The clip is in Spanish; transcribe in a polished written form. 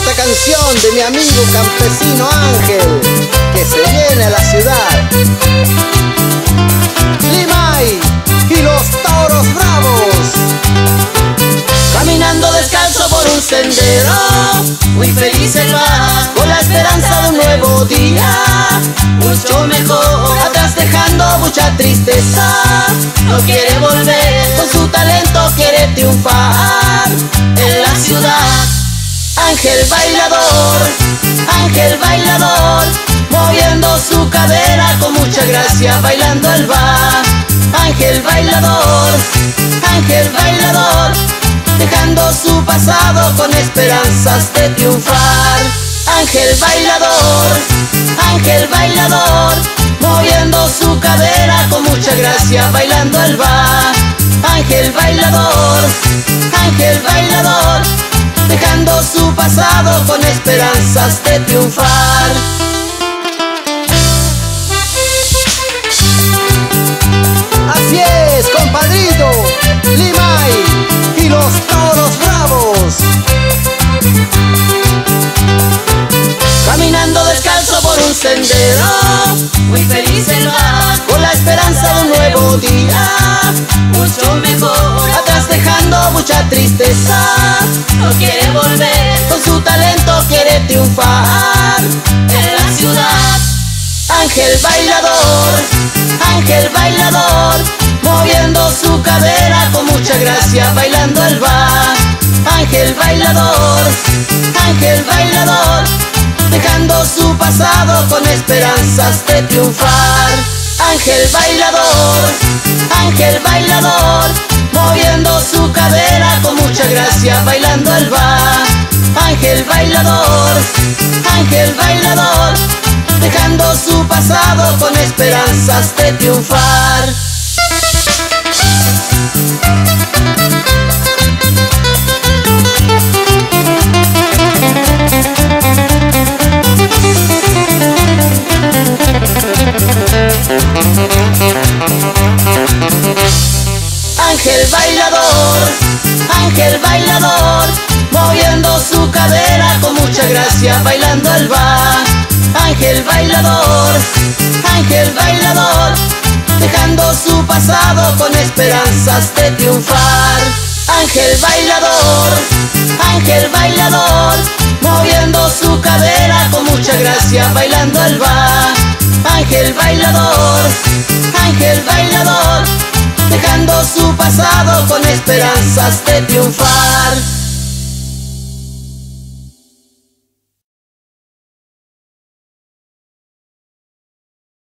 esta canción de mi amigo campesino Ángel, que se viene a la ciudad. Limay y los Toros Bravos. Caminando descalzo por un sendero, muy feliz en paz, con la esperanza de un nuevo día, mucho mejor. Atrás dejando mucha tristeza, no quiere volver, con su talento quiere triunfar en la ciudad. Ángel bailador, moviendo su cadera con mucha gracia, bailando al bar. Ángel bailador, dejando su pasado con esperanzas de triunfar. Ángel bailador, moviendo su cadera con mucha gracia, bailando al bar. Ángel bailador, dejando su pasado con esperanzas de triunfar. Así es, compadrito, Limay y los Toros Bravos. Caminando descalzo por un sendero, muy feliz en paz, con la esperanza de un nuevo día, mucho mejor. Atrás dejando mucha tristeza, no quiere volver, con su talento quiere triunfar en la ciudad. Ángel bailador, moviendo su cadera con mucha gracia, bailando al bar. Ángel bailador, dejando su pasado con esperanzas de triunfar. Ángel bailador, moviendo su cadera con mucha gracia, bailando al bar. Ángel bailador, dejando su pasado con esperanzas de triunfar. Ángel bailador, moviendo su cadera con mucha gracia, bailando al bar. Ángel bailador, dejando su pasado con esperanzas de triunfar. Ángel bailador, moviendo su cadera con mucha gracia, bailando al bar. Ángel bailador, dejando su pasado con esperanzas de triunfar.